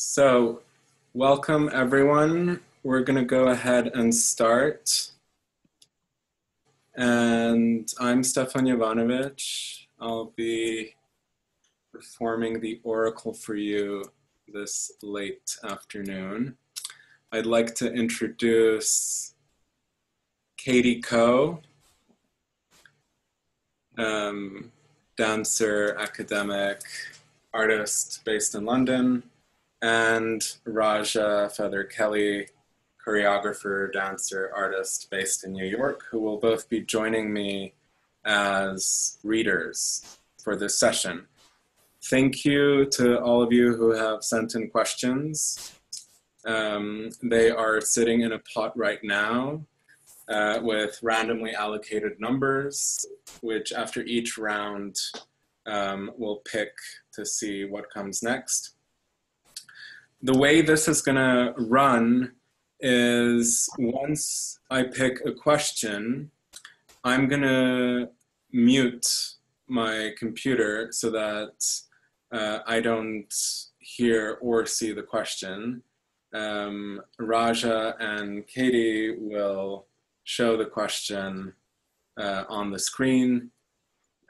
So welcome everyone. We're gonna go ahead and start. And I'm Stefan Jovanović. I'll be performing the oracle for you this late afternoon. I'd like to introduce Katye Coe, dancer, academic, artist based in London, and Raja Feather Kelly, choreographer, dancer, artist based in New York, who will both be joining me as readers for this session. Thank you to all of you who have sent in questions. They are sitting in a pot right now with randomly allocated numbers, which after each round we'll pick to see what comes next. The way this is gonna run is once I pick a question, I'm gonna mute my computer so that I don't hear or see the question. Raja and Katye will show the question on the screen,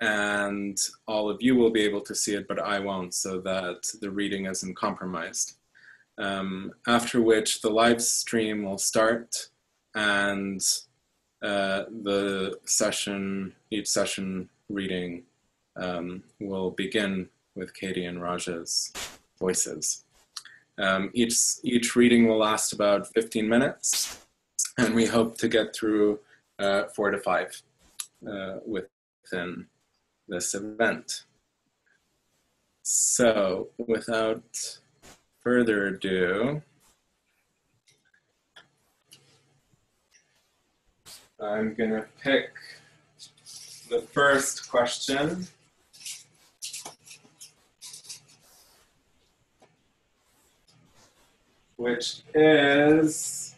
and all of you will be able to see it, but I won't, so that the reading isn't compromised. After which the live stream will start, and the session, each session reading will begin with Katye and Raja's voices. Each reading will last about 15 minutes, and we hope to get through 4 to 5 within this event. So without further ado, I'm gonna pick the first question. Which is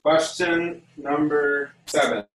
question number 7.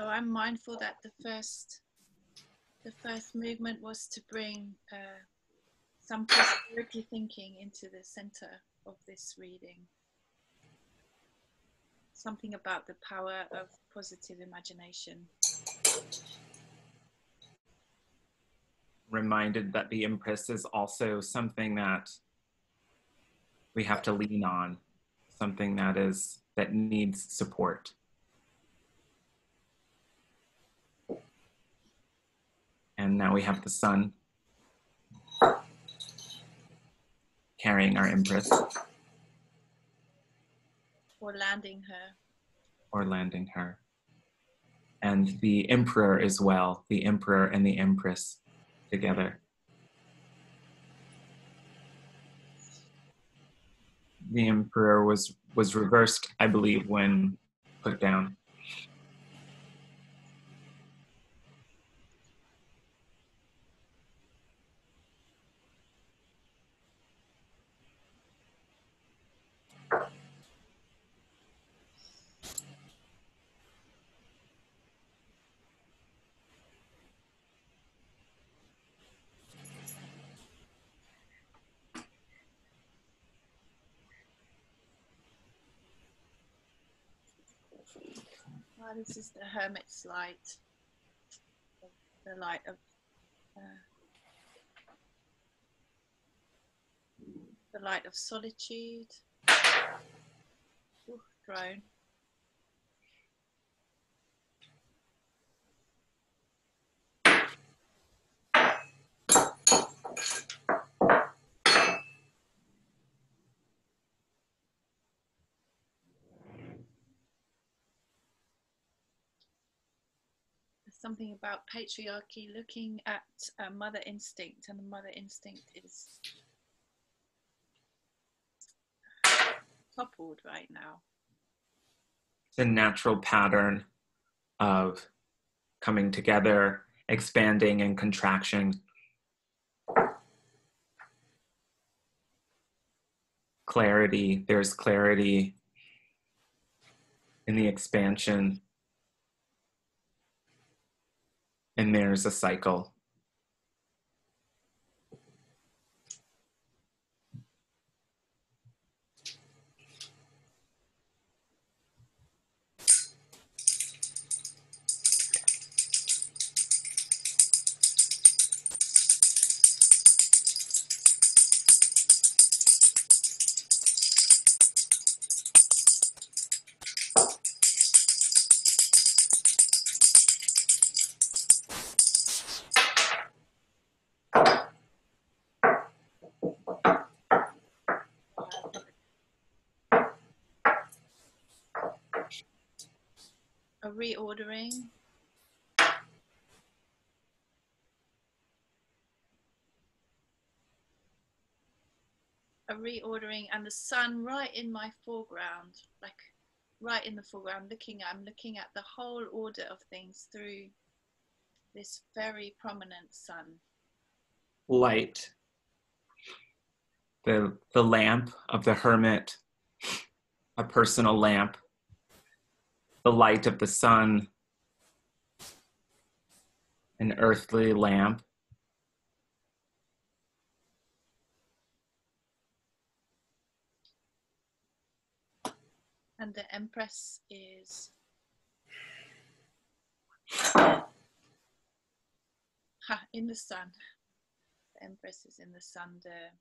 So I'm mindful that the first movement was to bring some prosperity thinking into the center of this reading. Something about the power of positive imagination. Reminded that the Empress is also something that we have to lean on, something that needs support. And now we have the sun carrying our Empress. Or landing her. Or landing her. And the Emperor as well, the Emperor and the Empress together. The Emperor was reversed, I believe, when put down. This is the hermit's light, the light of The light of solitude. Ooh, drone. Something about patriarchy looking at mother instinct, and the mother instinct is toppled right now. The natural pattern of coming together, expanding and contraction. Clarity, there's clarity in the expansion. And there's a cycle. Reordering. A reordering, and the sun right in my foreground, like right in the foreground, I'm looking at the whole order of things through this very prominent sun. Light. The lamp of the hermit, a personal lamp. The light of the sun, an earthly lamp. And the Empress is in the sun. The Empress is in the sun there.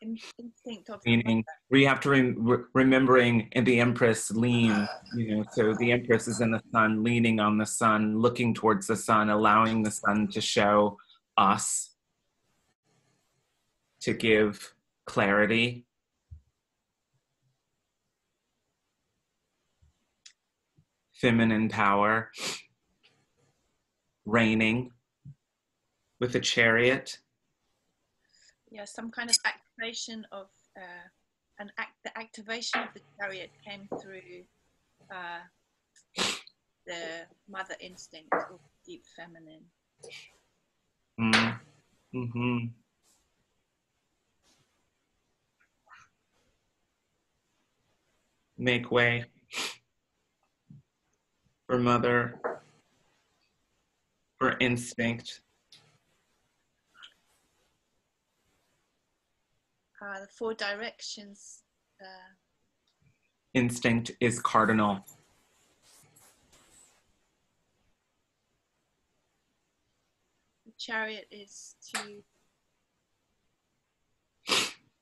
Instinct of meaning, we have to remembering and the Empress lean, you know, so the Empress is in the sun, leaning on the sun, looking towards the sun, allowing the sun to show us, to give clarity. Feminine power, reigning with a chariot. Yeah, some kind of activation of the activation of the chariot came through the mother instinct of deep feminine. Mm-hmm. Make way for mother, for instinct. The four directions. Instinct is cardinal. The chariot is to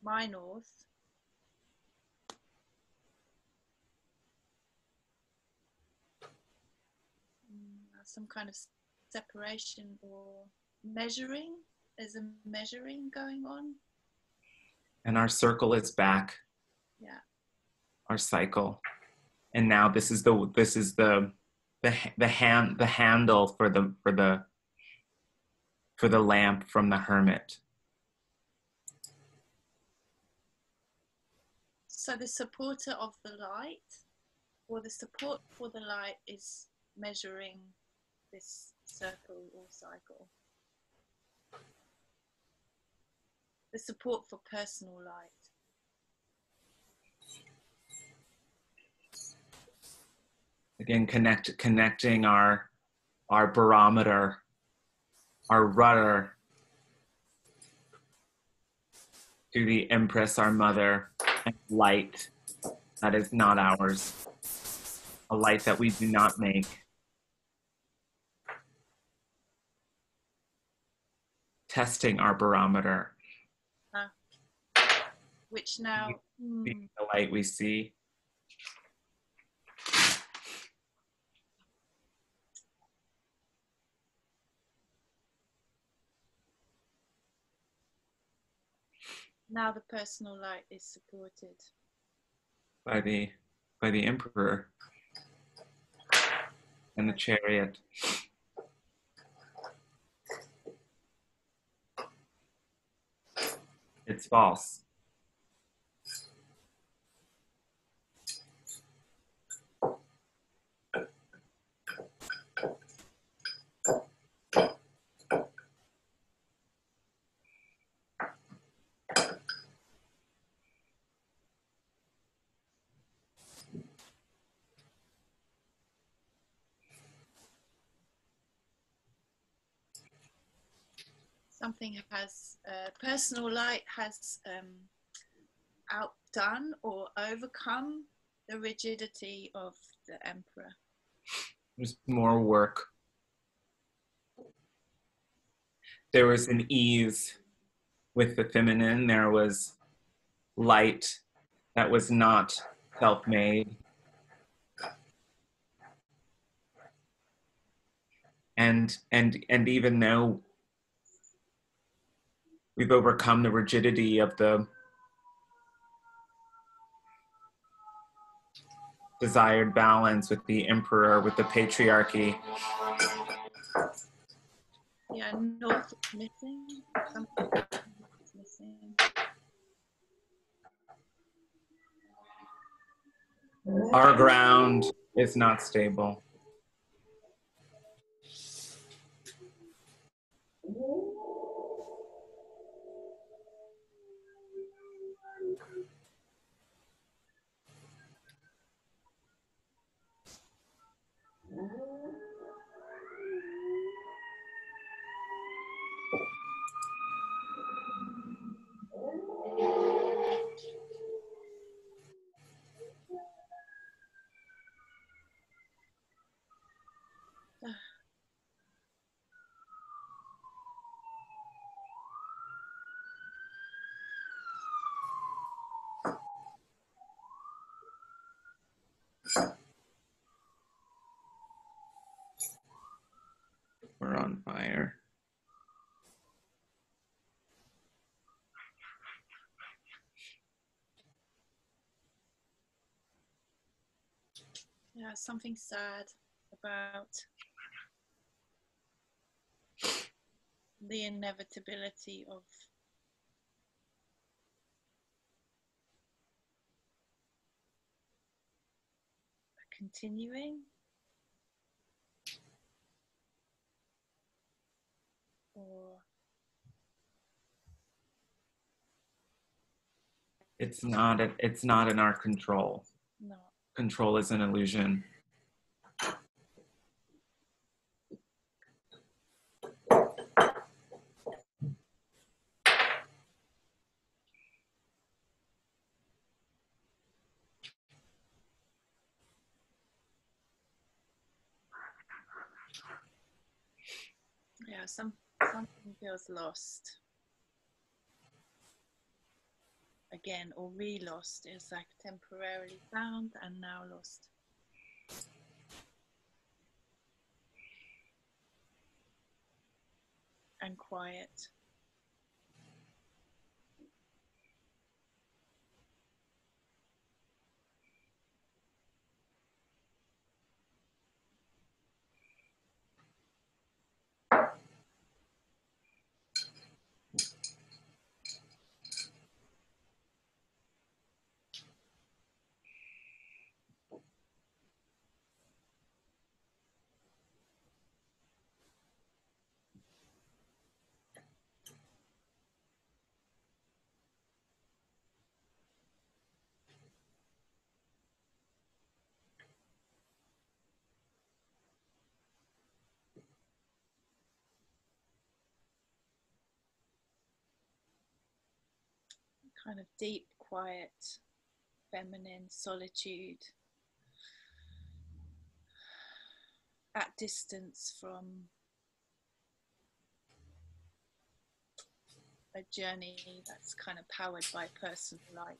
my north. Some kind of separation or measuring. There's a measuring going on. And our circle is back. Yeah. Our cycle. And now this is the handle for the lamp from the hermit. So the supporter of the light, or the support for the light, is measuring this circle or cycle. The support for personal light. Again, connecting our barometer, our rudder to the Empress, our mother, and light that is not ours, a light that we do not make, testing our barometer. Which now... The light we see. Now the personal light is supported. By the emperor and the chariot. It's false. Something has, personal light has outdone or overcome the rigidity of the emperor. There's more work. There was an ease with the feminine. There was light that was not self-made. And even though we've overcome the rigidity of the desired balance with the emperor, with the patriarchy. Yeah, north is missing. Something is missing. Our ground is not stable. We're on fire. Yeah, something sad about the inevitability of continuing or it's not in our control. No. Control is an illusion. Yeah, something feels lost again, or re-lost. It's like temporarily found and now lost. And quiet. Kind of deep, quiet, feminine solitude at distance from a journey that's kind of powered by personal life.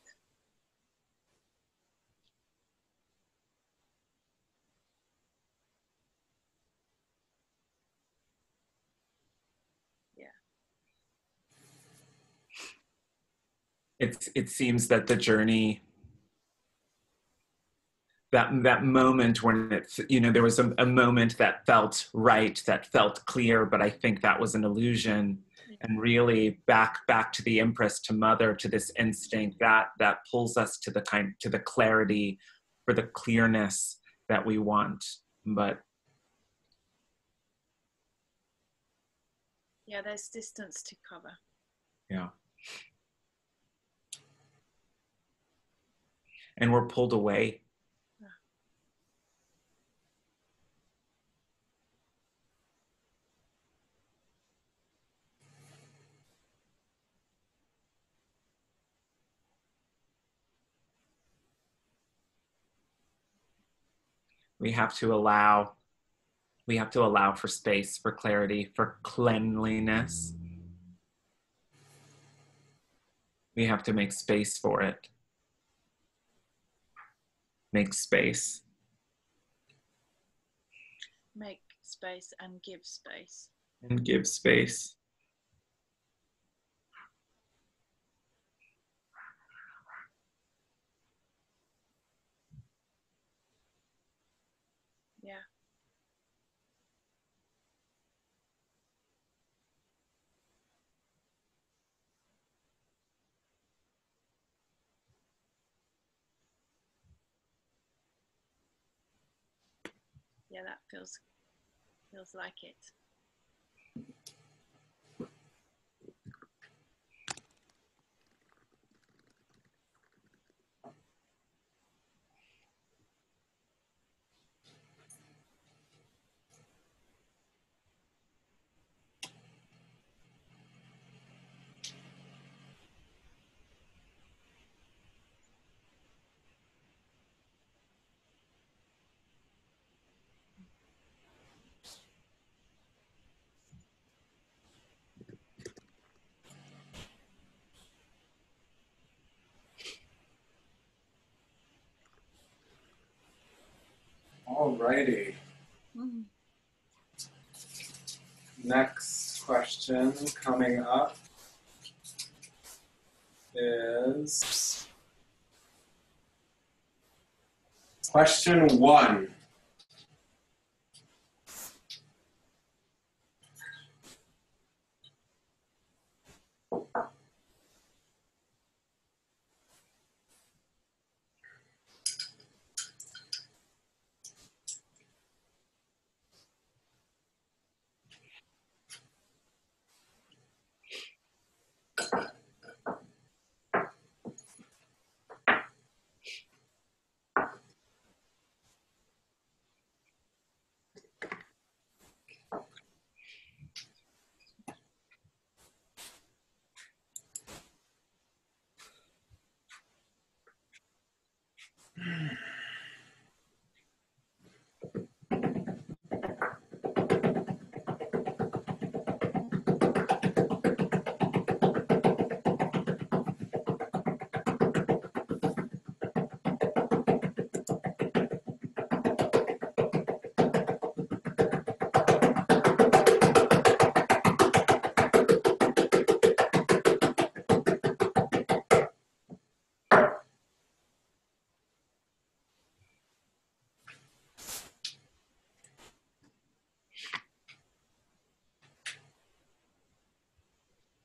It seems that the journey, that moment when it's, you know, there was a moment that felt right, that felt clear, but I think that was an illusion. And really back to the Empress, to Mother, to this instinct that pulls us to the kind, to the clarity or the clearness that we want. But yeah, there's distance to cover. Yeah. And we're pulled away. Yeah. We have to allow for space, for clarity, for cleanliness. We have to make space for it. Make space and give space. And give space. Yeah. Yeah, that feels like it. Alrighty. Next question coming up is question 1.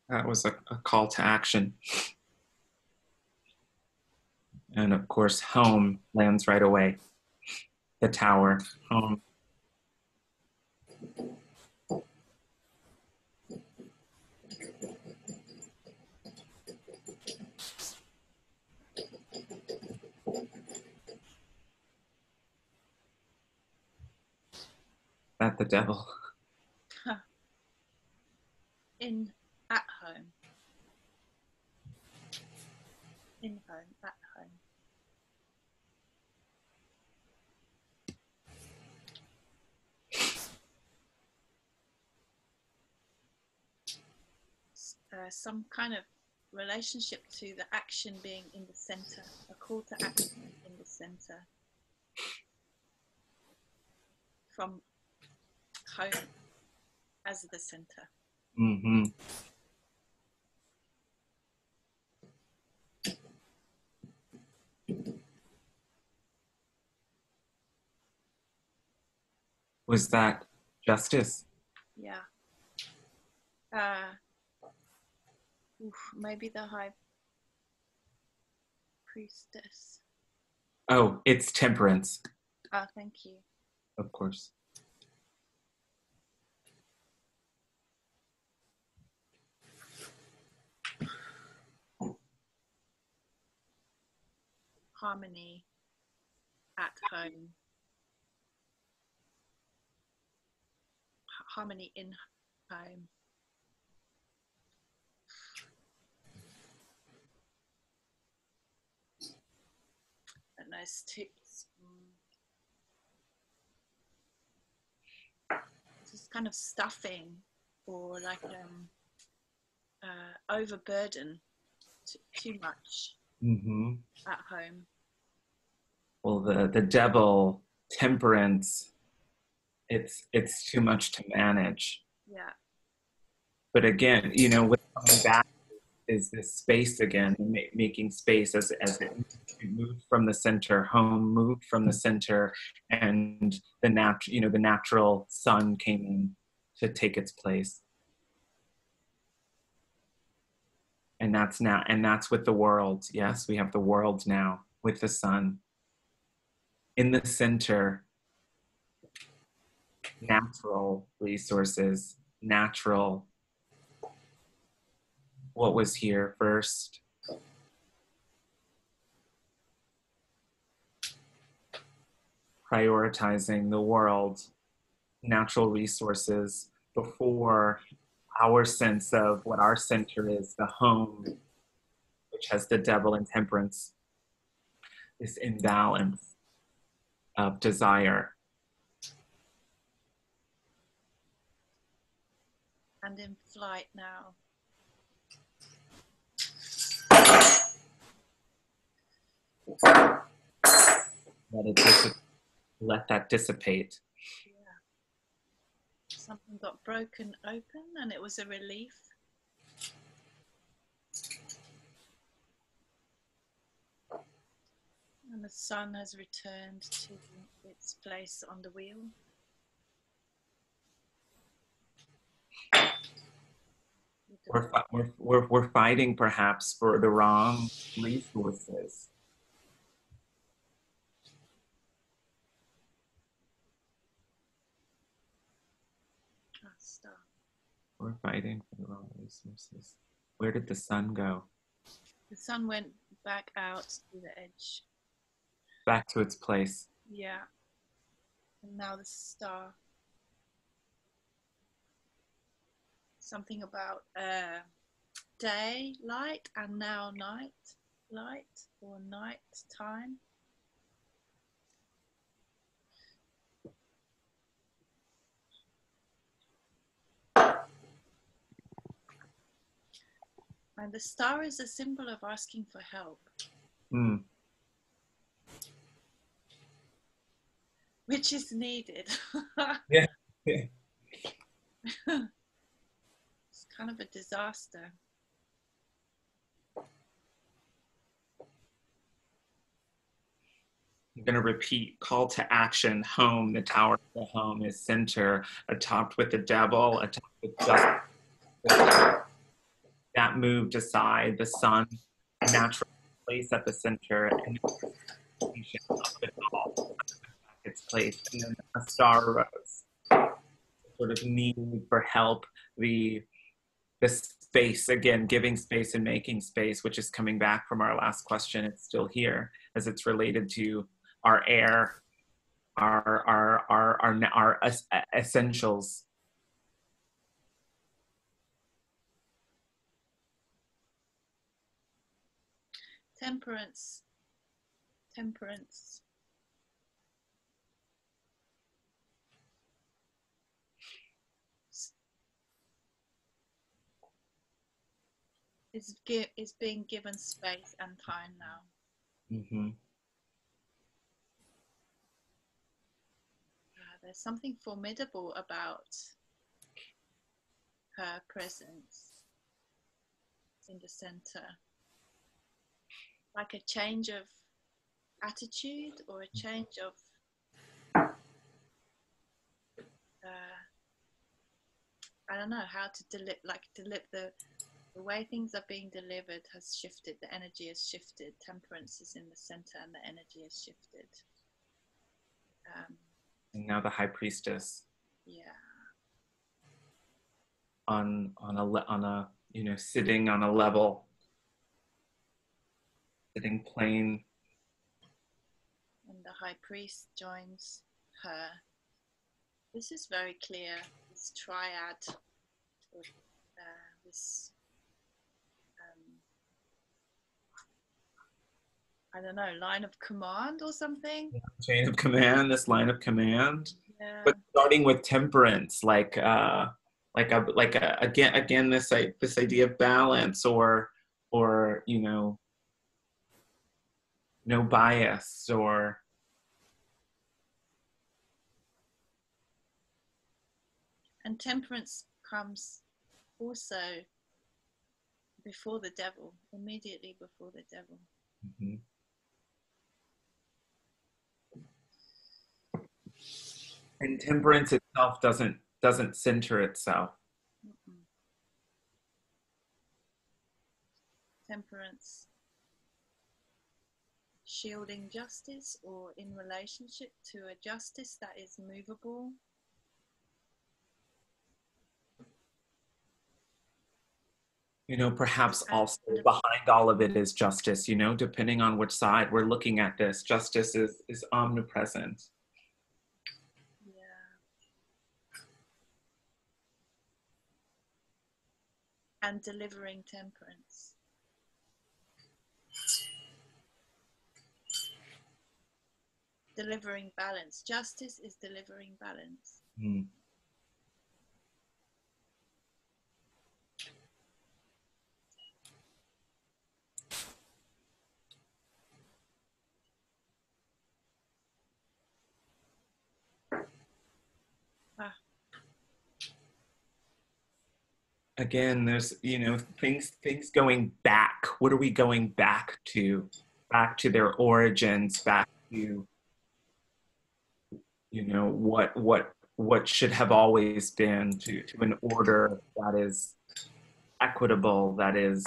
That was a call to action. And of course, home lands right away. The tower, home. At the devil. Huh. At home. some kind of relationship to the action being in the center, a call to action in the center from home as the center. Mm-hmm. Was that justice? Yeah. Maybe the high priestess. Oh, it's temperance. Ah, thank you. Of course. Harmony at home. Harmony in home. And those two. Just kind of stuffing or like overburden, too much mm-hmm. at home. Well, the devil, temperance, it's too much to manage. Yeah. But again, you know, what's coming back is this space again, making space as it moves from the center, home moved from the center, and the natural, you know, the natural sun came in to take its place. And that's now, and that's with the world. Yes, we have the world now with the sun in the center. Natural resources, natural, what was here first. Prioritizing the world, natural resources before our sense of what our center is, the home, which has the devil and temperance, this imbalance of desire. And in flight now. Let that dissipate. Yeah. Something got broken open and it was a relief. And the sun has returned to its place on the wheel. We're fighting perhaps for the wrong resources. We're fighting for the wrong resources. Where did the sun go? The sun went back out to the edge. Back to its place. Yeah. And now the star. Something about day light and now night light or night time. And the star is a symbol of asking for help. Mm. Which is needed. Yeah. Yeah. Kind of a disaster. I'm going to repeat call to action, home, the tower of the home is center, atop with the devil, atop with the that moved aside, the sun, natural place at the center, and its place, and then a star rose. Sort of need for help, the space, again, giving space and making space, which is coming back from our last question. It's still here as it's related to our air, our essentials. Temperance, temperance. is being given space and time now. Mm-hmm. There's something formidable about her presence in the center, like a change of attitude or a change of I don't know how to deliver, like the way things are being delivered has shifted, the energy has shifted, temperance is in the center and the energy has shifted. And now the High Priestess. Yeah. On a you know, sitting on a level, sitting plain. And the High Priest joins her. This is very clear. This triad, I don't know, line of command or something? Chain of command, this line of command. Yeah. But starting with temperance, like again this idea of balance or you know, no bias or and temperance comes also before the devil, immediately before the devil. Mm-hmm. And temperance itself doesn't center itself. Mm-mm. Temperance shielding justice or in relationship to a justice that is movable. You know, perhaps also behind all of it is justice, you know, depending on which side we're looking at this, justice is omnipresent. And delivering temperance. Delivering balance. Justice is delivering balance. Mm. Again, there's, you know, things going back. What are we going back to? Back to their origins, back to, you know, what should have always been, to an order that is equitable, that is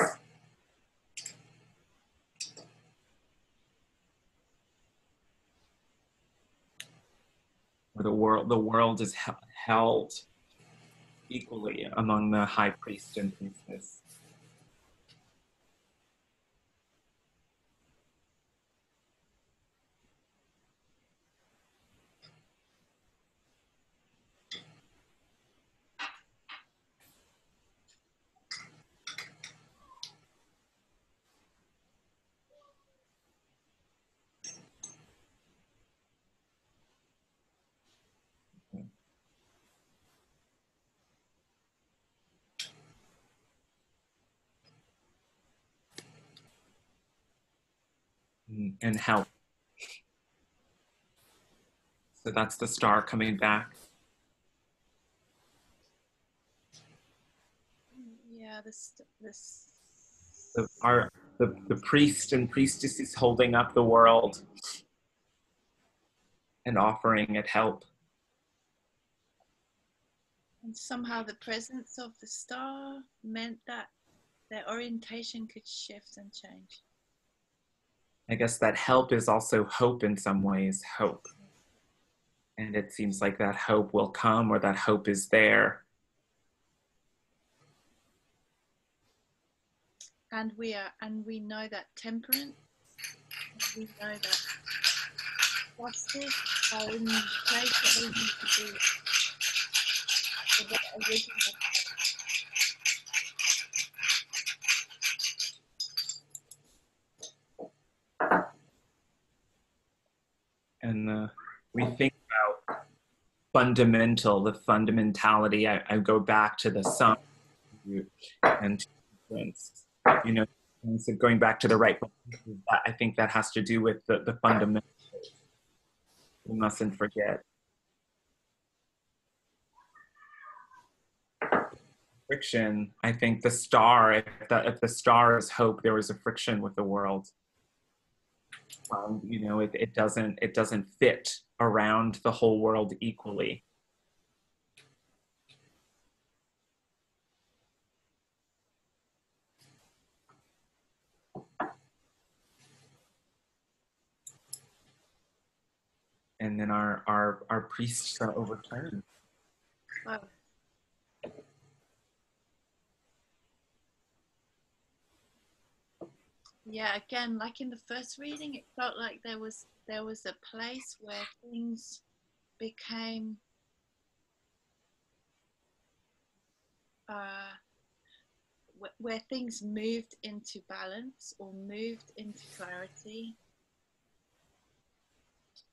where the world is held equally among the high priest and priestess. And help. So that's the star coming back. Yeah, the priest and priestess is holding up the world and offering it help. And somehow the presence of the star meant that their orientation could shift and change. I guess that help is also hope in some ways, hope. And it seems like that hope will come, or that hope is there. And we know that temperance, we know that justice are in the place that we need to be. So that original and we think about fundamental, the fundamentality. I go back to the sun and you know, so going back to the right, I think that has to do with the fundamentals. We mustn't forget. Friction. I think the star, if the star is hope, there is a friction with the world. You know, it doesn't fit around the whole world equally. And then our priests are overturned. Wow. Yeah, again, like in the first reading, it felt like there was a place where things became where things moved into balance or moved into clarity,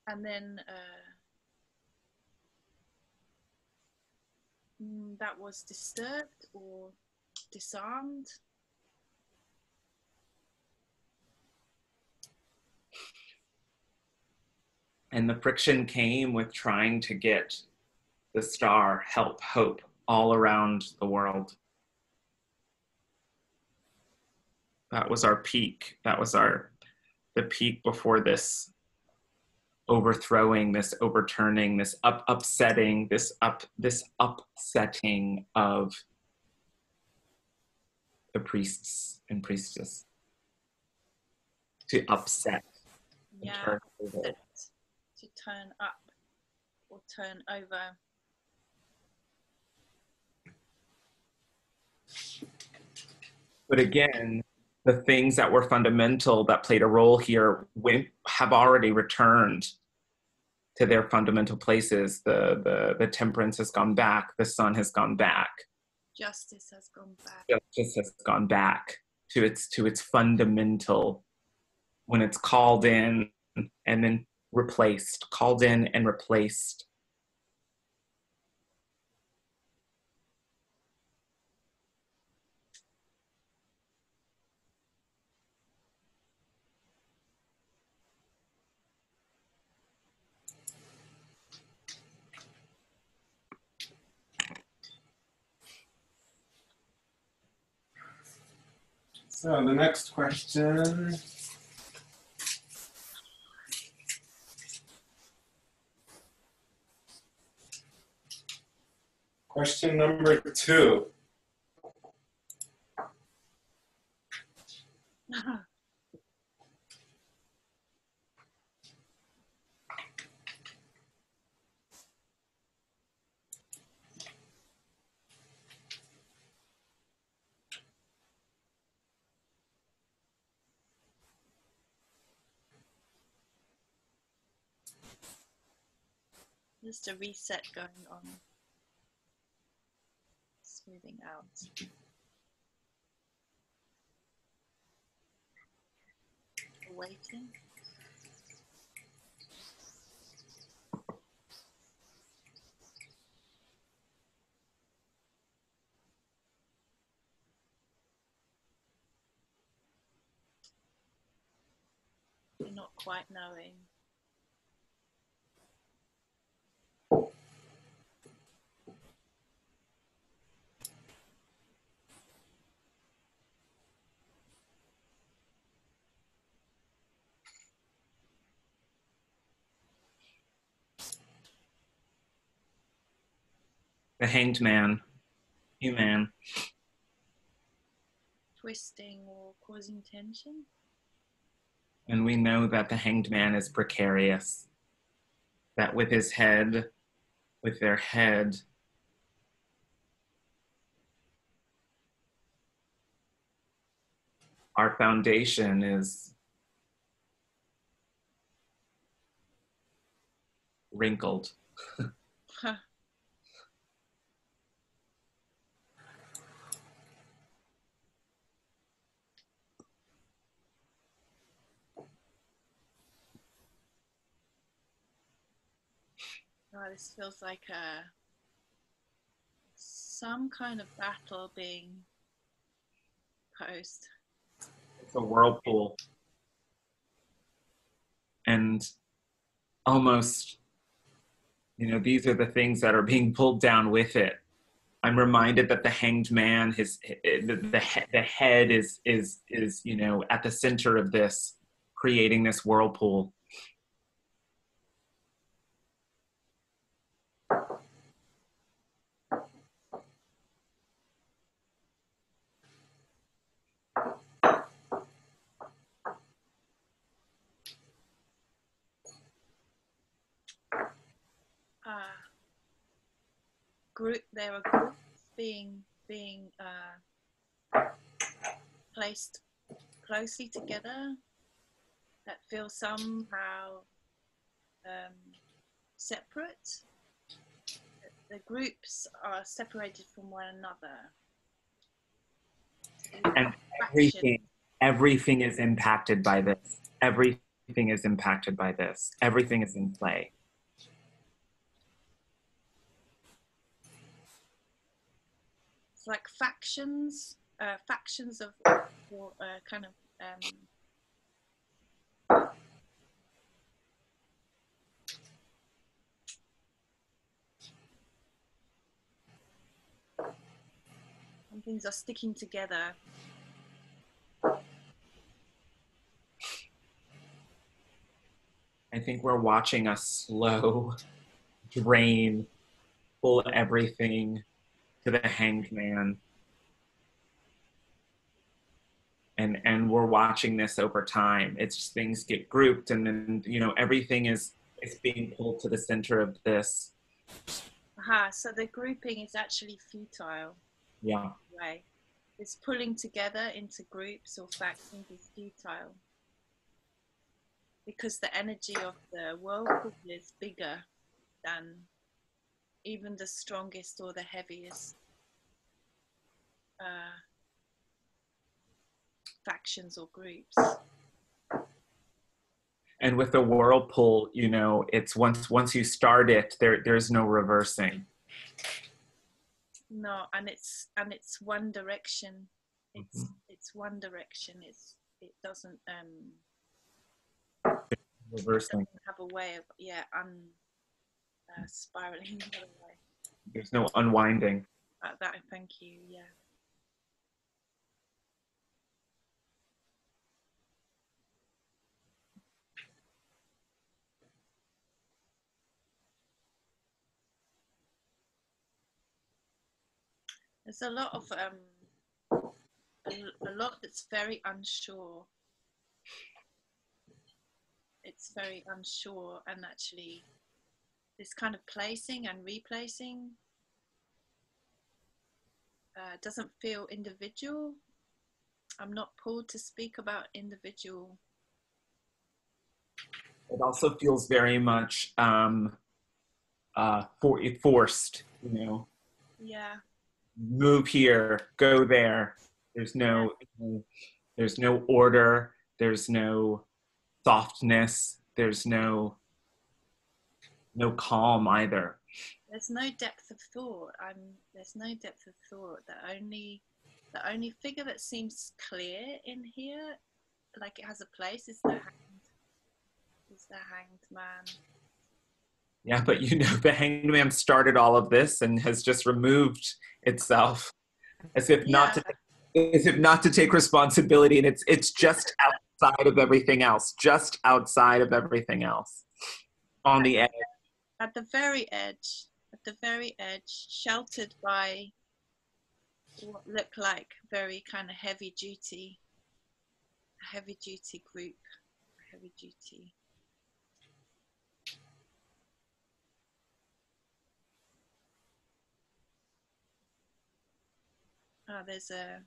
and then that was disturbed or disarmed. And the friction came with trying to get the star, help, hope, all around the world. That was our peak. That was the peak before this overthrowing, this overturning, this upsetting, this upsetting of the priests and priestess to upset. Yeah. To turn up or turn over. But again, the things that were fundamental that played a role here have already returned to their fundamental places. The temperance has gone back, the sun has gone back. Justice has gone back. Justice has gone back to its fundamental when it's called in and then replaced, called in and replaced. So the next question. Question number 2. Just a reset going on. Smoothing out. Waiting. We're not quite knowing. The hanged man, human. Twisting or causing tension. And we know that the hanged man is precarious. That with his head, with their head, our foundation is wrinkled. Huh. Oh, this feels like some kind of battle being posed. It's a whirlpool. And almost, you know, these are the things that are being pulled down with it. I'm reminded that the hanged man, the head is, you know, at the center of this, creating this whirlpool. There are groups being placed closely together that feel somehow separate. The groups are separated from one another. And everything is impacted by this. Everything is impacted by this. Everything is in play. It's like factions, factions of kind of and things are sticking together. I think we're watching a slow drain, pull everything to the hanged man. And we're watching this over time. It's just things get grouped, and then, you know, everything is being pulled to the center of this. Aha, so the grouping is actually futile. Yeah. Right. This pulling together into groups or factions is futile. Because the energy of the whirlpool is bigger than even the strongest or the heaviest factions or groups. And with the whirlpool, you know, it's once you start it, there's no reversing. No, and it's one direction. It's it's one direction. It doesn't reversing. It doesn't have a way of spiraling the other way. There's no unwinding. That, thank you, yeah. There's a lot of, a lot that's very unsure. It's very unsure, and actually this kind of placing and replacing doesn't feel individual. I'm not pulled to speak about individual. It also feels very much forced, you know. Yeah. Move here, go there. There's no order. There's no softness. There's no calm either. There's no depth of thought. There's no depth of thought. The only figure that seems clear in here, like it has a place, is the hanged man. Yeah, but you know, the hanged man started all of this and has just removed itself, as if not to take responsibility, and it's just outside of everything else, just outside of everything else, on the edge. At the very edge, sheltered by what looked like very kind of heavy duty group, heavy duty. Oh, there's a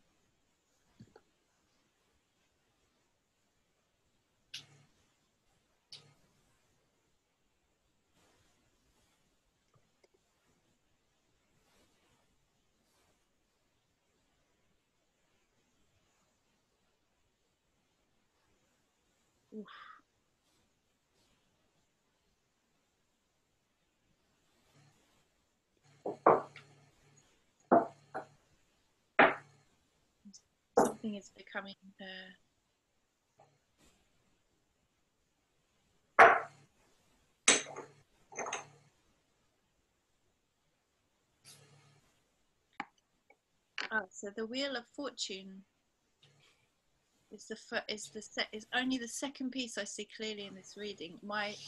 oof. Something is becoming Oh, so the Wheel of Fortune is only the second piece I see clearly in this reading.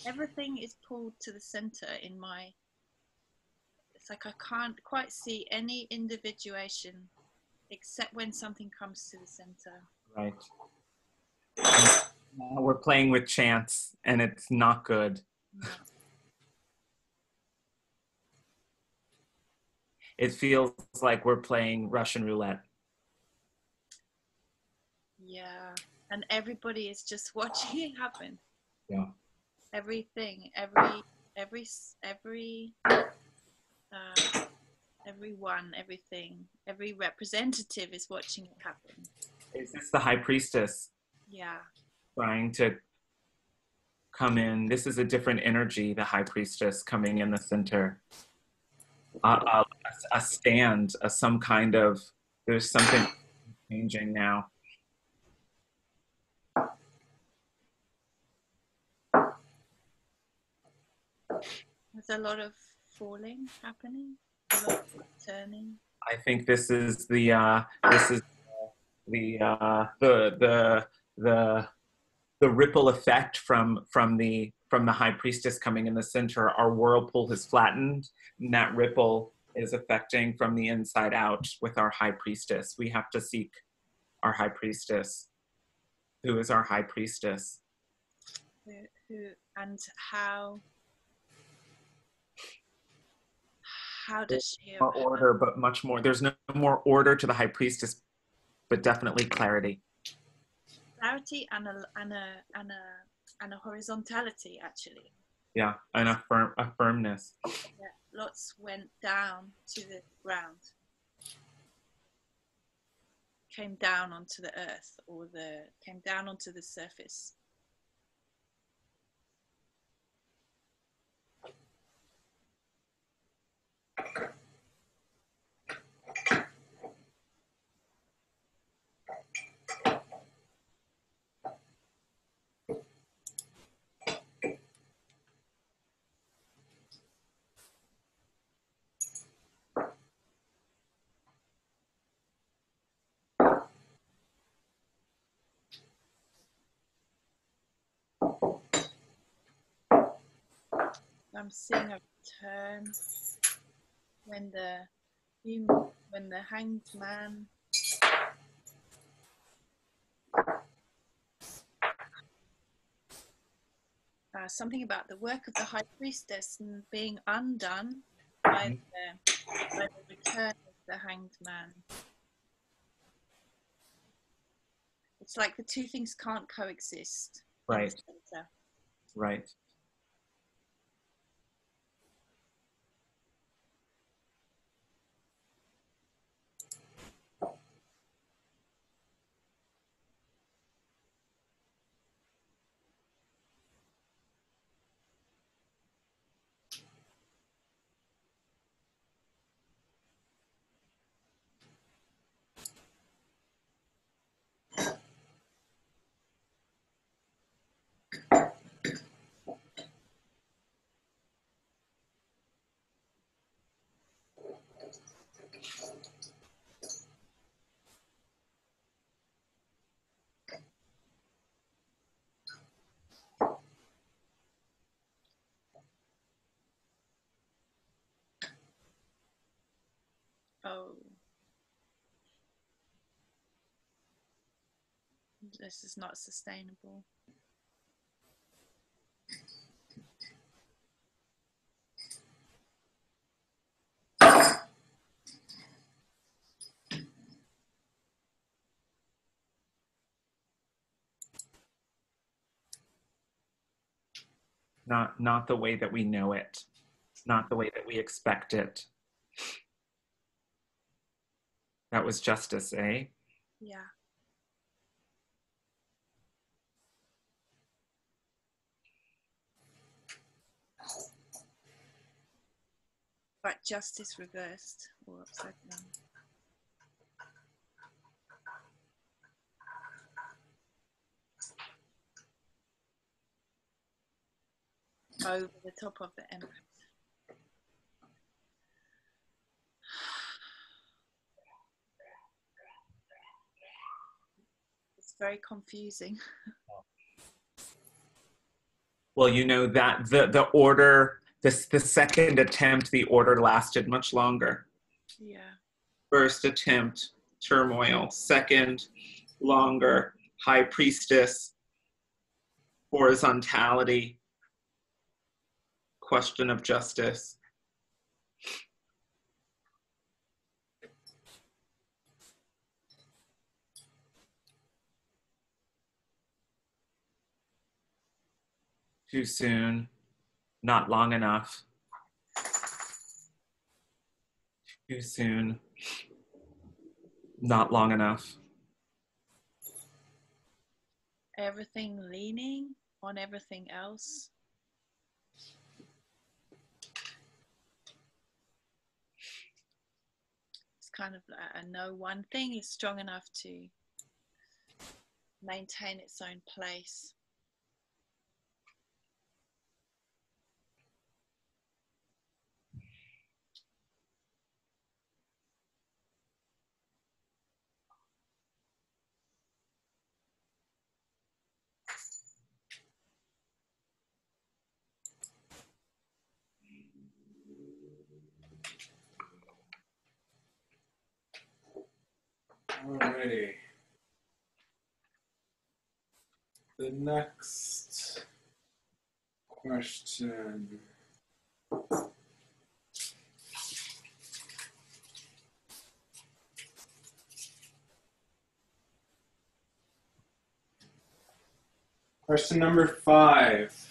Everything is pulled to the center in my. It's like I can't quite see any individuation, except when something comes to the center. Right. Now we're playing with chance, and it's not good. No. It feels like we're playing Russian roulette. Yeah, and everybody is just watching it happen. Yeah. Everything, everyone, everything, every representative is watching it happen. Is this the High Priestess? Yeah. Trying to come in. This is a different energy, the High Priestess coming in the center. A stand, some kind of, there's something changing now. There's a lot of falling happening, a lot of turning. I think this is the the ripple effect from the High Priestess coming in the center. Our whirlpool has flattened, and that ripple is affecting from the inside out with our High Priestess. We have to seek our High Priestess. Who is our High Priestess? Who and how? How does she have order, but much more. There's no more order to the High Priestess, but definitely clarity. Clarity and a horizontality, actually. Yeah, and a firmness. Yeah, lots went down to the ground. Came down onto the earth, or came down onto the surface. I'm seeing a return when the hanged man something about the work of the High Priestess and being undone by the return of the hanged man. It's like the two things can't coexist. Right. Right. This is not sustainable. Not the way that we know it, not the way that we expect it. That was justice, eh? Yeah. But justice reversed or upside down. Over the top of the Empress. very confusing. Well, you know that the order, the second attempt, the order lasted much longer. Yeah. First attempt, turmoil. Second, longer, high priestess, horizontality, question of justice. Too soon, not long enough. Too soon, not long enough. Everything leaning on everything else. It's kind of like no one thing is strong enough to maintain its own place. Alrighty. The next question. Question number 5.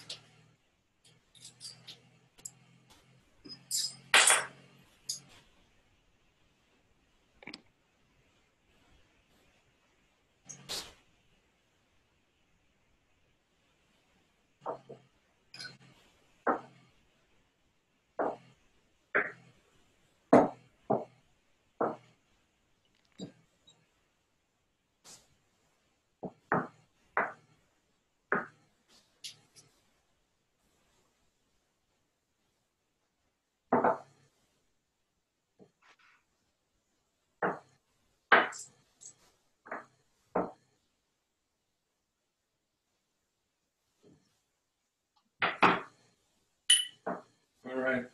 All right.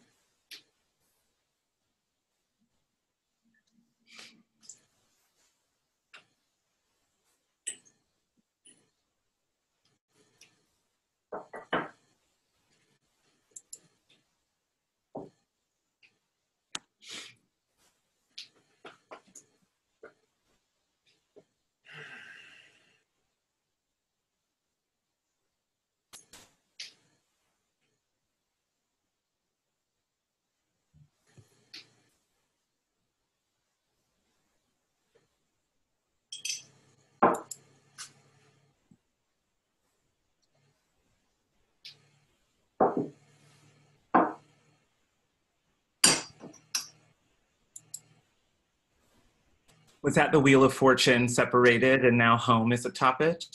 Was that the Wheel of Fortune separated and now home is atop it?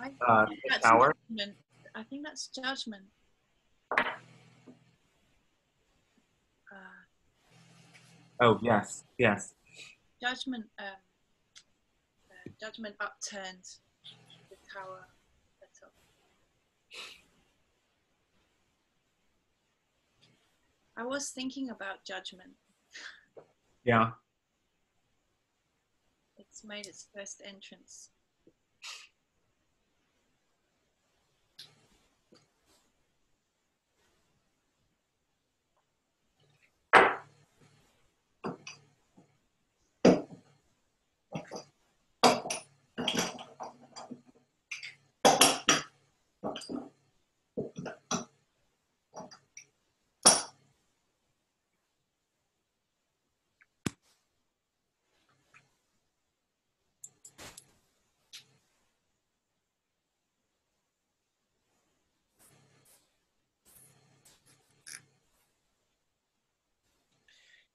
I think that's judgment. Oh, yes, yes. Judgment, judgment upturned the tower. I was thinking about judgment. Yeah. It's made its first entrance.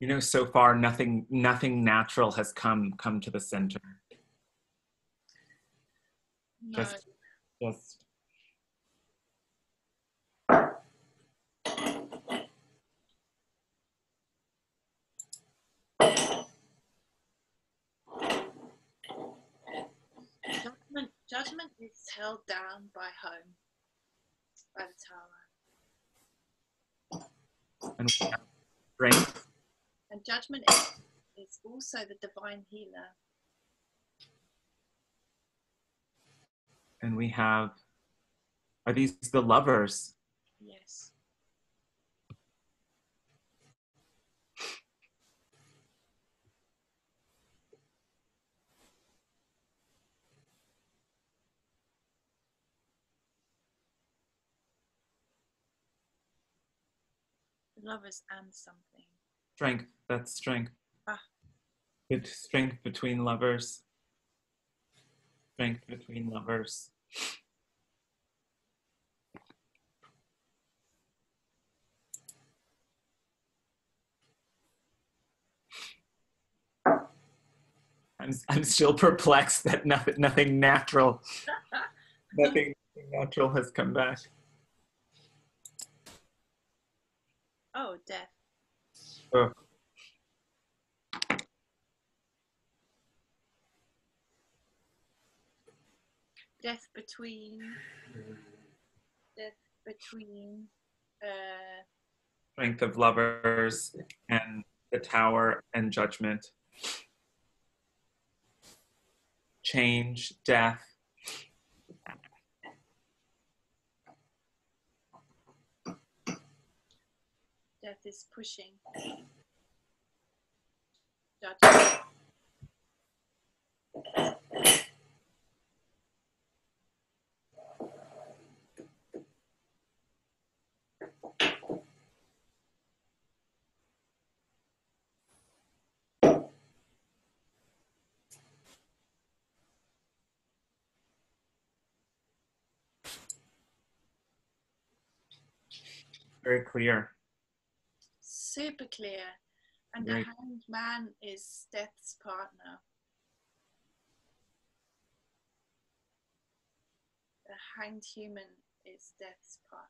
You know, so far, nothing natural has come to the center. No. Just. judgment is held down by home, by the Tara. And strength. And judgment is also the divine healer. And we have, are these the lovers? Yes. Lovers and something. Strength, that's strength. Ah. Good strength between lovers. Strength between lovers. I'm still perplexed that nothing natural, nothing natural has come back. Oh, death. Oh. Death between. Strength of lovers and the tower and judgment. Change, death. Death is pushing. Judgment. Very clear. Super clear. And the hanged man is death's partner. The hanged human is death's partner.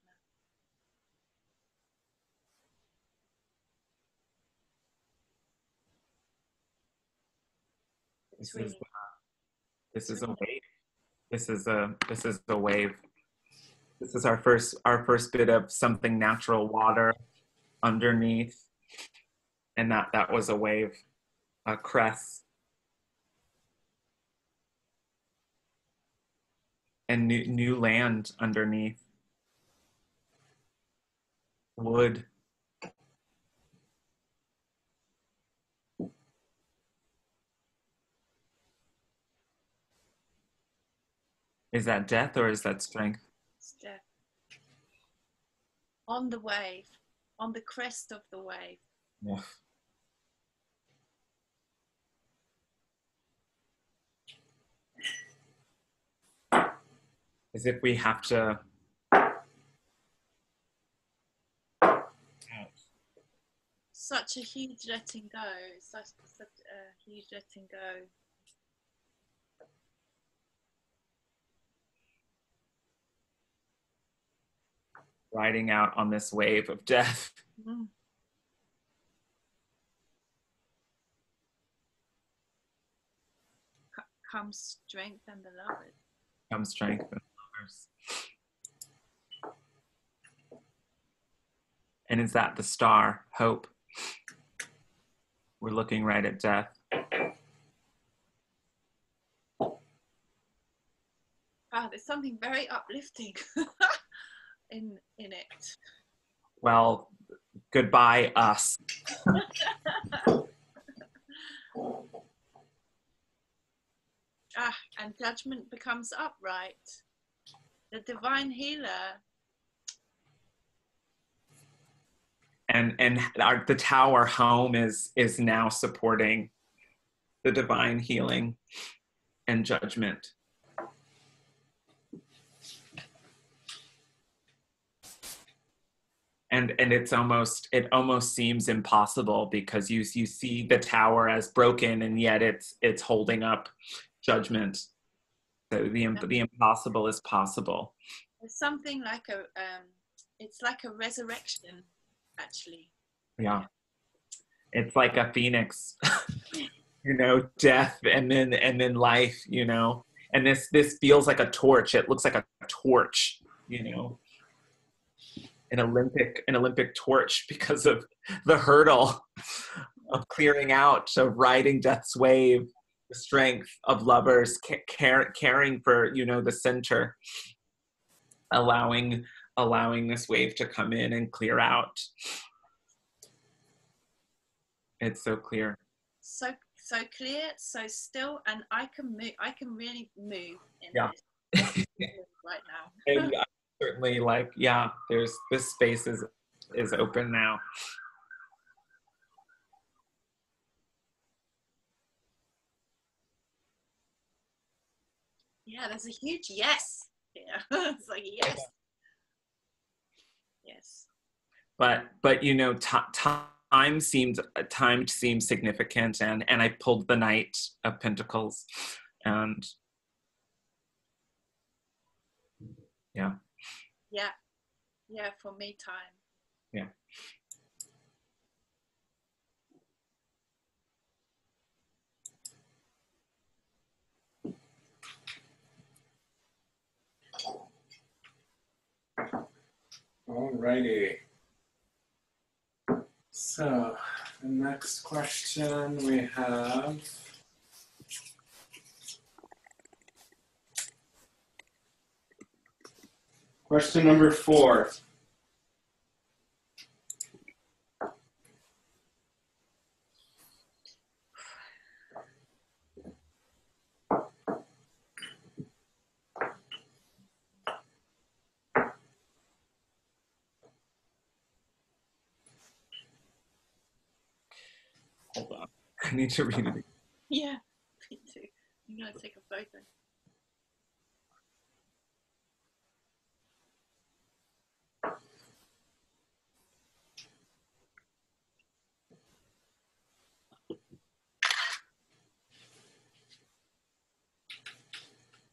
This is a wave. This is a wave. This is our first bit of something natural, water underneath, and that was a wave, a crest, and new land underneath, wood. Is that death or is that strength? On the wave, on the crest of the wave. Yeah. As if we have to such a huge letting go, such a huge letting go. Riding out on this wave of death. Mm. Come strength and the lovers. Come strength and the lovers. And is that the star, hope? We're looking right at death. Wow, there's something very uplifting. In it. Well, goodbye us. And judgment becomes upright. The divine healer. And the tower home is now supporting the divine healing and judgment. And it almost seems impossible because you see the tower as broken and yet it's holding up judgment. So the impossible is possible. It's something like a it's like a resurrection, actually. Yeah, it's like a phoenix, you know, death and then life, you know, And this feels like a torch. It looks like a torch, you know, an Olympic torch, because of the hurdle of clearing out, of riding death's wave, the strength of lovers, caring for, you know, the center, allowing this wave to come in and clear out. It's so clear. So clear, so still, and I can move. I can really move in this right now. And I'm certainly, like, yeah, there's this space is open now. Yeah, there's a huge yes here. It's like yes, yes. But you know, time seemed significant, and I pulled the Knight of Pentacles, and yeah, for me, time. Yeah. All righty. So, the next question we have. Question number 4. Hold on. I need to read it. Yeah, me too. I'm going to take a photo.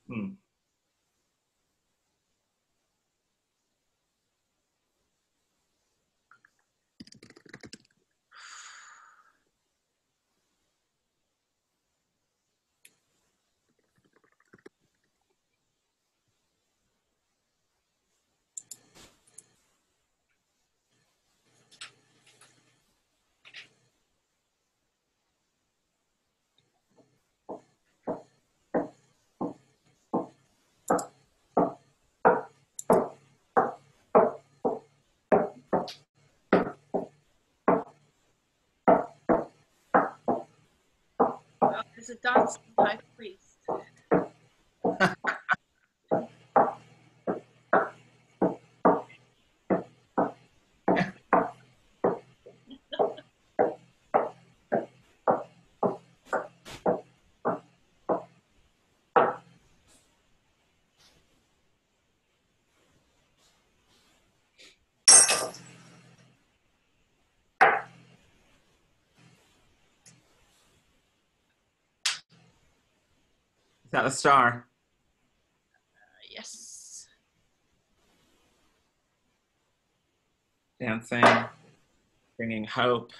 Hmm. There's a dancing high priest. Is that a star? Yes. Dancing, bringing hope.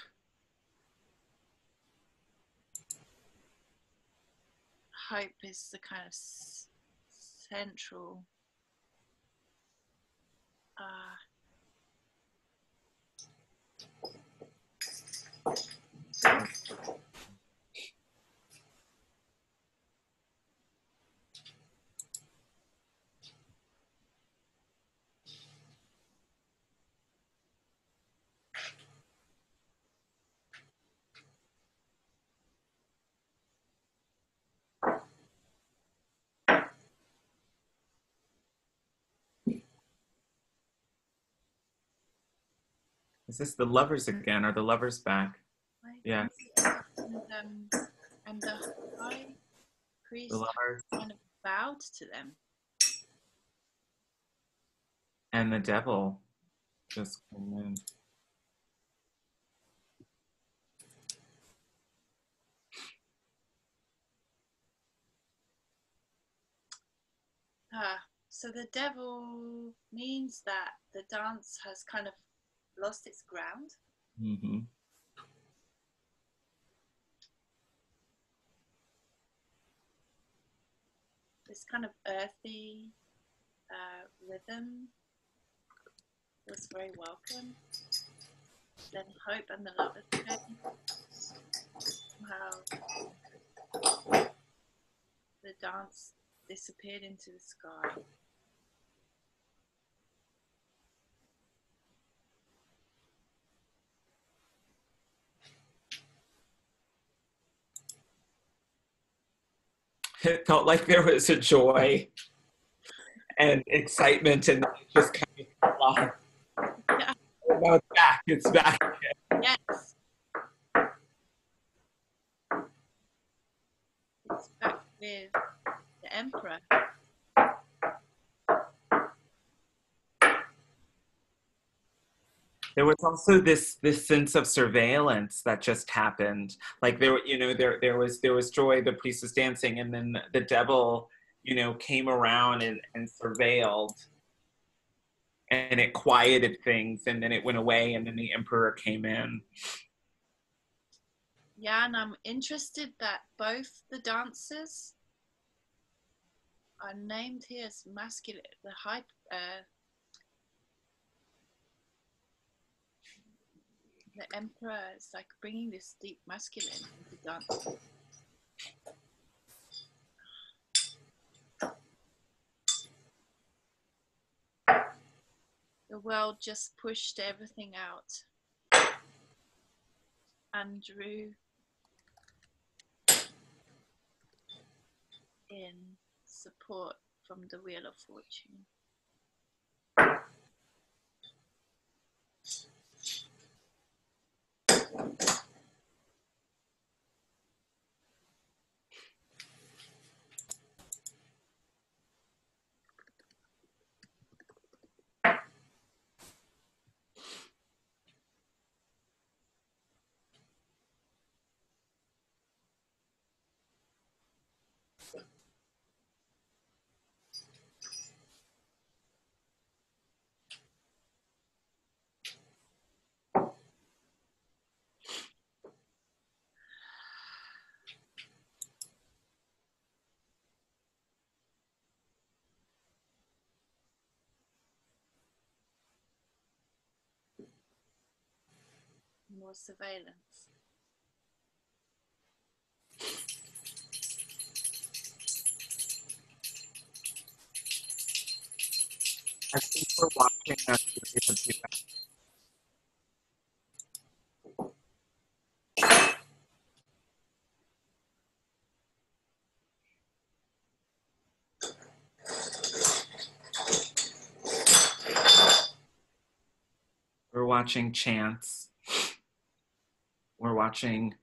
Hope is the kind of central. Is this the lovers again? Are the lovers back? Yeah. And the high priest kind of bowed to them. And the devil just came in. So the devil means that the dance has kind of lost its ground. Mm-hmm. this kind of earthy rhythm was very welcome. Then hope and the love of it. Somehow the dance disappeared into the sky. It felt like there was a joy and excitement, and just kind of lost. Yeah. Now it's back. It's back again. Yes. It's back with the Emperor. There was also this sense of surveillance that just happened. Like there, you know, there was joy. The priest was dancing, and then the devil, you know, came around and surveilled, and it quieted things, and then it went away, and then the Emperor came in. Yeah, and I'm interested that both the dancers are named here as masculine. The high. The Emperor is like bringing this deep masculine into dance. The world just pushed everything out and drew in support from the Wheel of Fortune. More surveillance. I think we're watching a series of events. We're watching chance. We're watching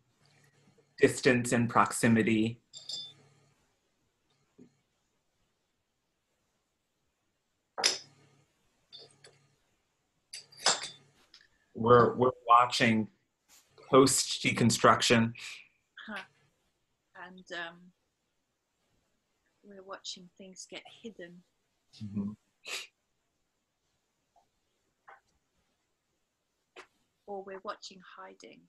distance and proximity. We're watching post deconstruction. Huh. And we're watching things get hidden. Mm-hmm. Or we're watching hiding.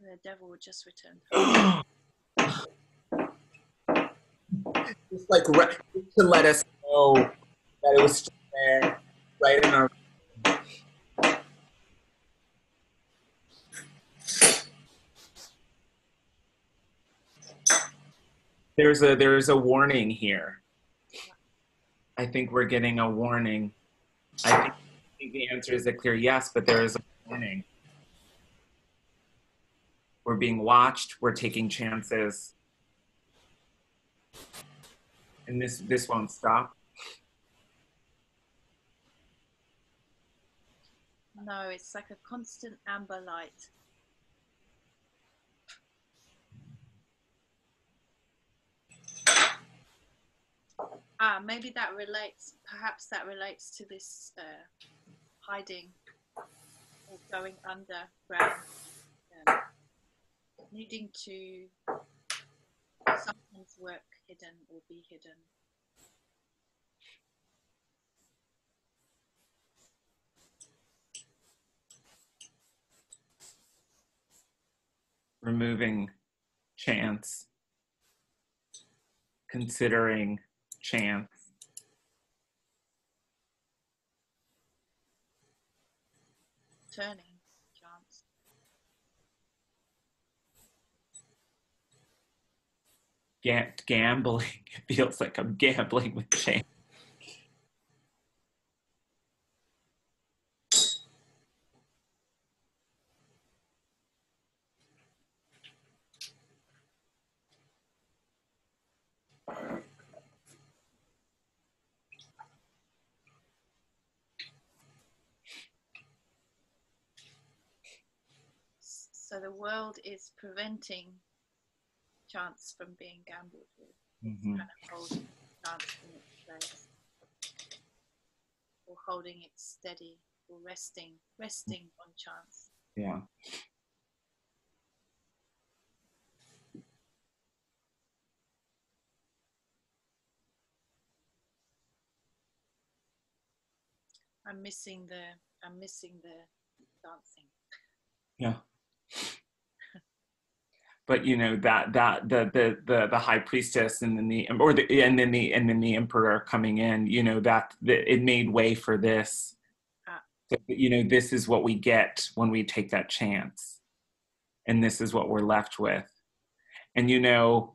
The devil would just return. Just like to let us know that it was still there, right in our. There's a warning here. I think we're getting a warning. I think the answer is a clear yes, but there is a warning. We're being watched. We're taking chances, and this won't stop. No, it's like a constant amber light. Ah, maybe that relates, perhaps that relates to this hiding or going underground, needing to sometimes work hidden or be hidden. removing chance, considering chance. Turning chance. Gambling, it feels like I'm gambling with chance. So the world is preventing chance from being gambled with. Mm-hmm. It's kind of holding chance in its place, or holding it steady, or resting on chance. Yeah. I'm missing the dancing. Yeah. But you know that the high priestess and then the emperor coming in, you know, that it made way for this. So, you know, this is what we get when we take that chance, and this is what we're left with. And you know,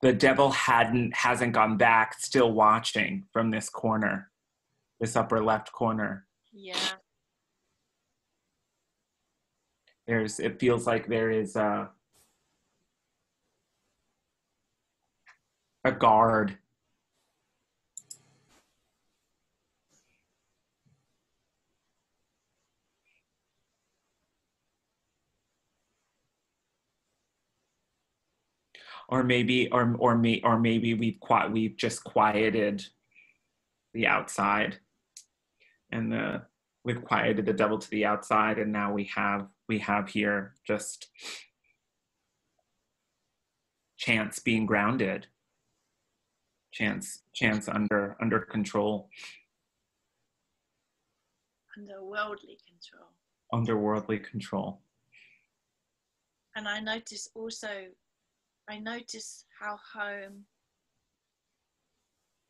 the devil hasn't gone back, still watching from this corner, this upper left corner. Yeah. It feels like there is a guard. Or maybe we've just quieted the outside, and we've quieted the devil to the outside, and now we have here just chance being grounded, chance under control, under worldly control. And I notice how home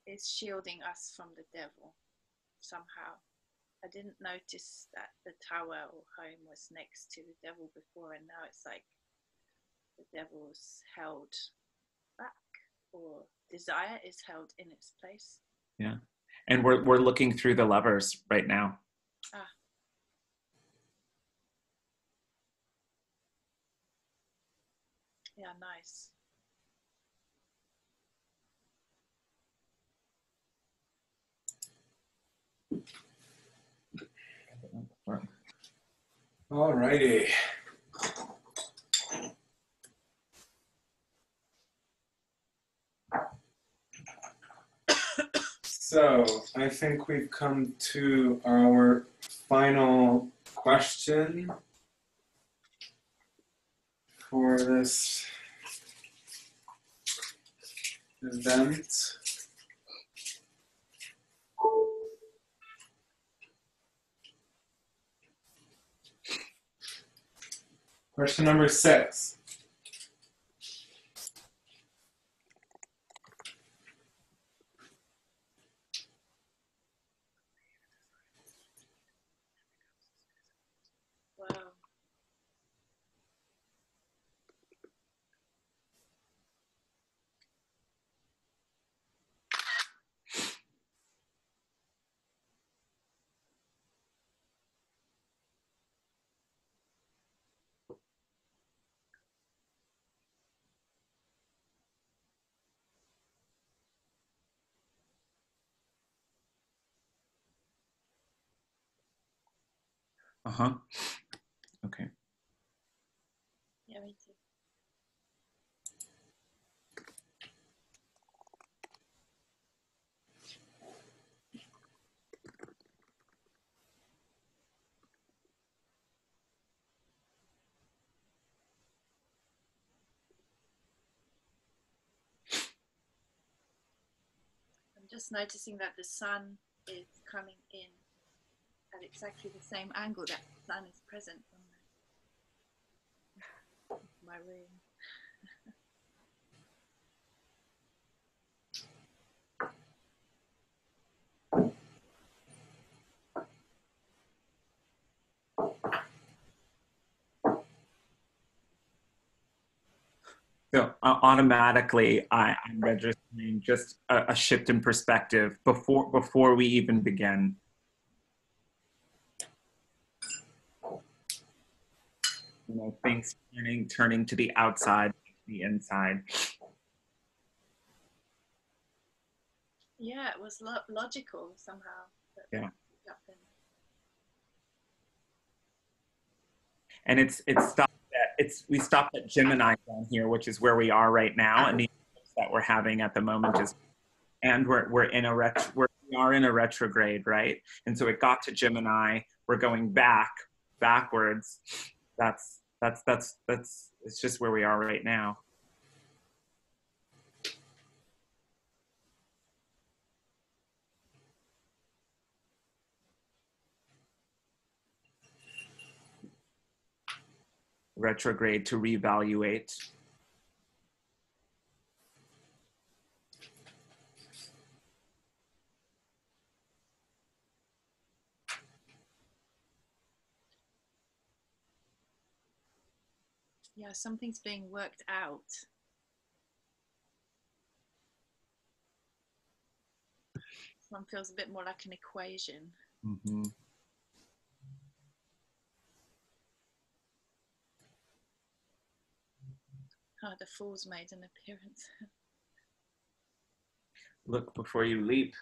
is shielding us from the devil somehow. I didn't notice that the tower or home was next to the devil before, and now it's like the devil's held back, or desire is held in its place. Yeah, and we're looking through the levers right now. Ah. Yeah, nice. All righty. So I think we've come to our final question for this event. Question number 6. Wow. Uh-huh. Okay. Yeah, me too. I'm just noticing that the sun is coming in at exactly the same angle that the sun is present. traveling. So automatically, I'm registering just a shift in perspective before we even begin. You know, things turning to the outside, the inside. Yeah, it was logical somehow. That yeah. Happened. And we stopped at Gemini down here, which is where we are right now, and the experience that we're having at the moment is, and we are in a retrograde, right? And so it got to Gemini. We're going backwards. It's just where we are right now. Retrograde to reevaluate. Yeah, something's being worked out. One feels a bit more like an equation. Mm-hmm. Oh, the Fool's made an appearance. Look before you leap.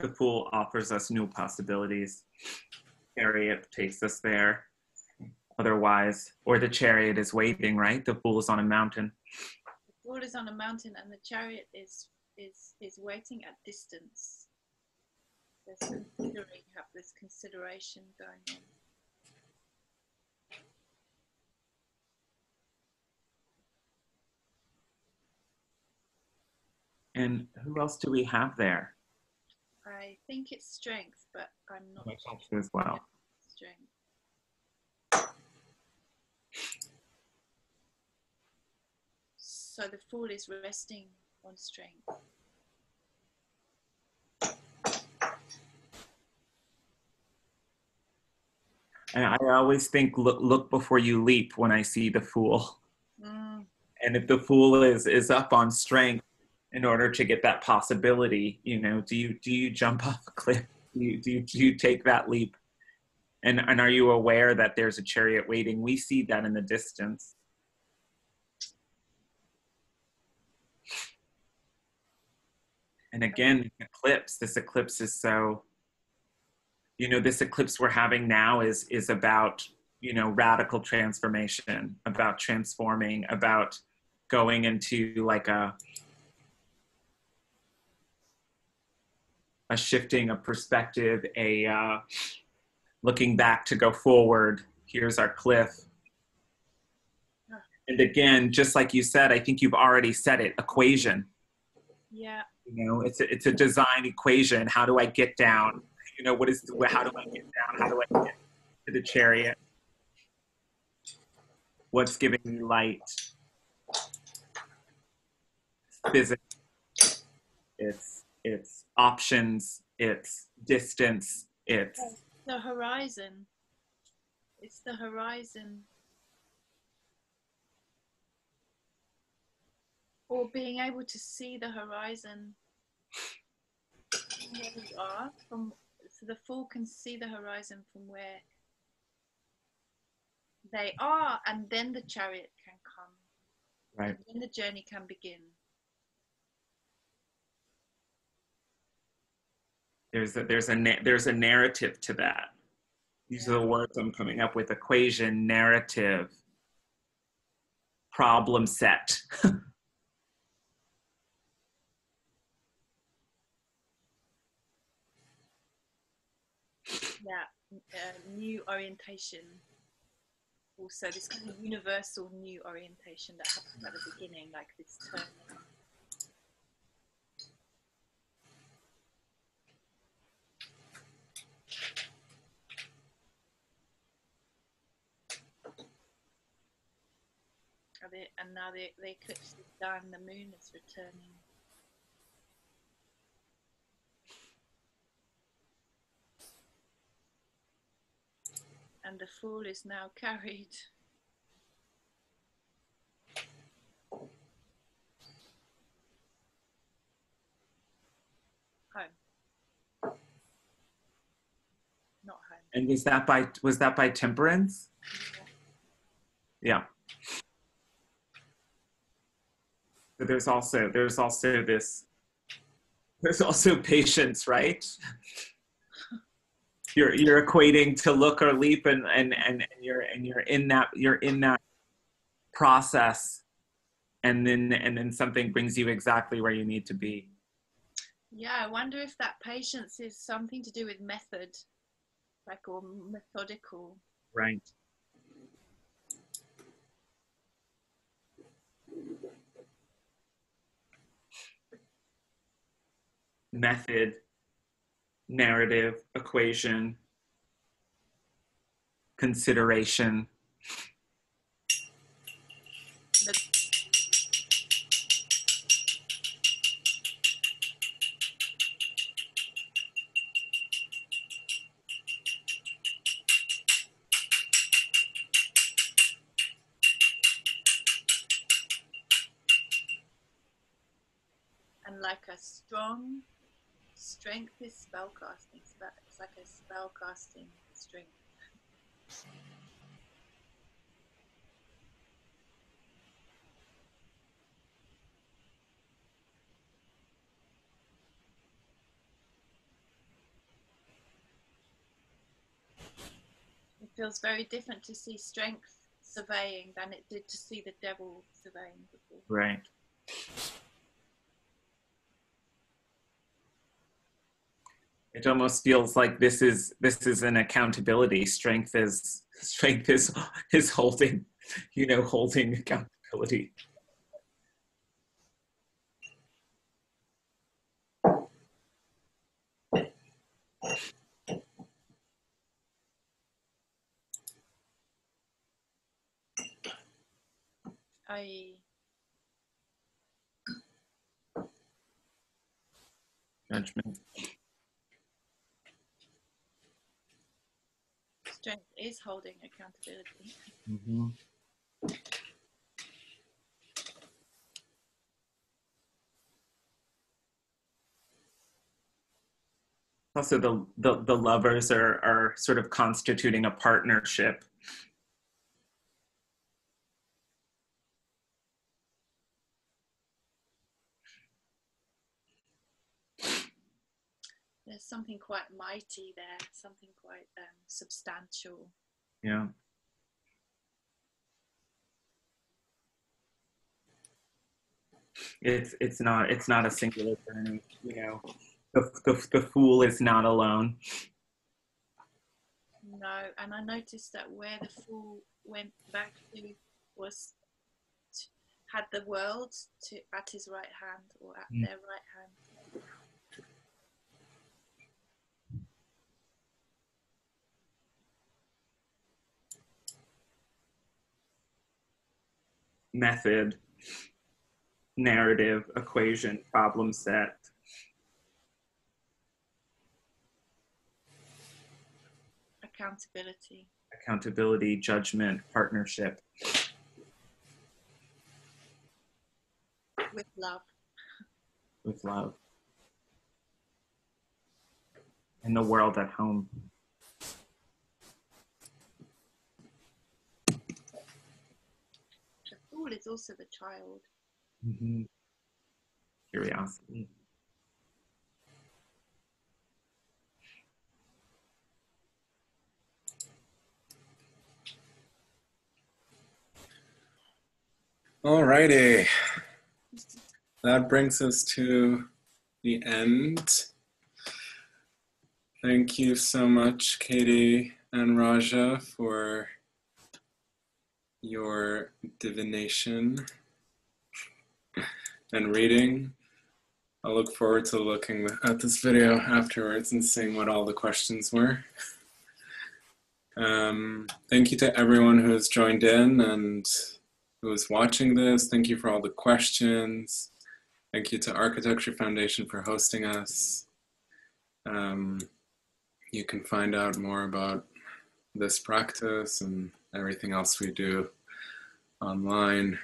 The Fool offers us new possibilities. Harriet takes us there. Otherwise, or the Chariot is waiting, right? The Fool is on a mountain. The Fool is on a mountain, and the Chariot is waiting at distance. You have this consideration going on. And who else do we have there? I think it's Strength, but I'm not sure. As well. Strength. So the Fool is resting on Strength. And I always think, look before you leap when I see the Fool. Mm. And if the Fool is up on Strength in order to get that possibility, you know, do you jump off a cliff? Do you take that leap? And are you aware that there's a Chariot waiting? We see that in the distance. And again, this eclipse is so, you know, this eclipse we're having now is about, you know, radical transformation, about transforming, about going into like a shifting of perspective, a looking back to go forward. Here's our cliff. And again, just like you said, I think you've already said it, equation. Yeah. You know, it's a design equation. How do I get down? You know, how do I get down? How do I get to the Chariot? What's giving me light? Physics. It's options. It's distance. It's the horizon. It's the horizon. Or being able to see the horizon from where we are, so the Fool can see the horizon from where they are, and then the Chariot can come. Right. And then the journey can begin. There's a narrative to that. These are the words I'm coming up with: equation, narrative, problem set. Yeah, new orientation. also this kind of universal new orientation that happens at the beginning, like this turning. And now the eclipse is done, the moon is returning. And the fool is now carried. Home. Not home. And is that by, was that by Temperance? Yeah. But there's also patience, right? You're equating to look or leap, and you're in that process, and then something brings you exactly where you need to be. Yeah, I wonder if that patience is something to do with method, like, or methodical. Right. Method, narrative, equation, consideration. And like a strong strength is spell casting, so that it's like a spell casting strength. It feels very different to see strength surveying than it did to see the devil surveying before. Right. It almost feels like this is an accountability. Strength is holding, you know, holding accountability. Judgment. Strength is holding accountability. Mm-hmm. Also, the lovers are sort of constituting a partnership. There's something quite mighty there, something quite substantial. Yeah. It's not a singular journey, you know. The fool is not alone. No, and I noticed that where the fool went back to was had the world at his right hand, or at their right hand. Method, narrative, equation, problem set. Accountability. Accountability, judgment, partnership. With love. With love. And the world at home. Is also the child. Mm-hmm. Curiosity. All righty. That brings us to the end. Thank you so much, Katie and Raja, for your divination and reading. I'll look forward to looking at this video afterwards and seeing what all the questions were. Thank you to everyone who has joined in and who is watching this. Thank you for all the questions. Thank you to Architecture Foundation for hosting us. You can find out more about this practice and everything else we do online